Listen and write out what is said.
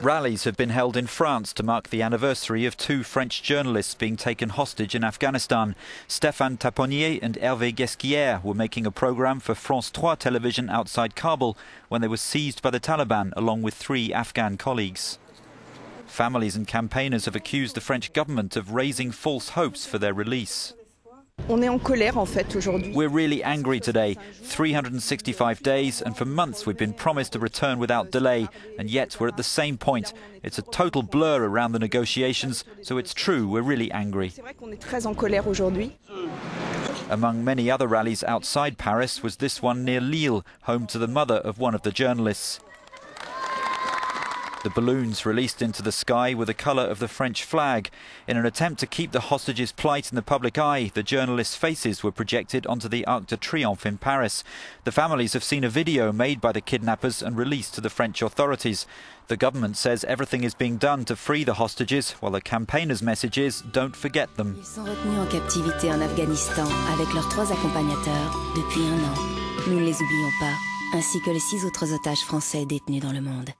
Rallies have been held in France to mark the anniversary of two French journalists being taken hostage in Afghanistan. Stéphane Taponier and Hervé Ghesquière were making a programme for France 3 television outside Kabul when they were seized by the Taliban along with three Afghan colleagues. Families and campaigners have accused the French government of raising false hopes for their release. We're really angry today. 365 days, and for months we've been promised a return without delay, and yet we're at the same point. It's a total blur around the negotiations, so it's true we're really angry. Among many other rallies outside Paris was this one near Lille, home to the mother of one of the journalists. The balloons released into the sky were the colour of the French flag. In an attempt to keep the hostages' plight in the public eye, the journalists' faces were projected onto the Arc de Triomphe in Paris. The families have seen a video made by the kidnappers and released to the French authorities. The government says everything is being done to free the hostages, while the campaigners' message is, don't forget them. Ils sont retenus en captivité en Afghanistan avec leurs trois accompagnateurs depuis un an. Nous ne les oublions pas, ainsi que les six autres otages français détenus dans le monde.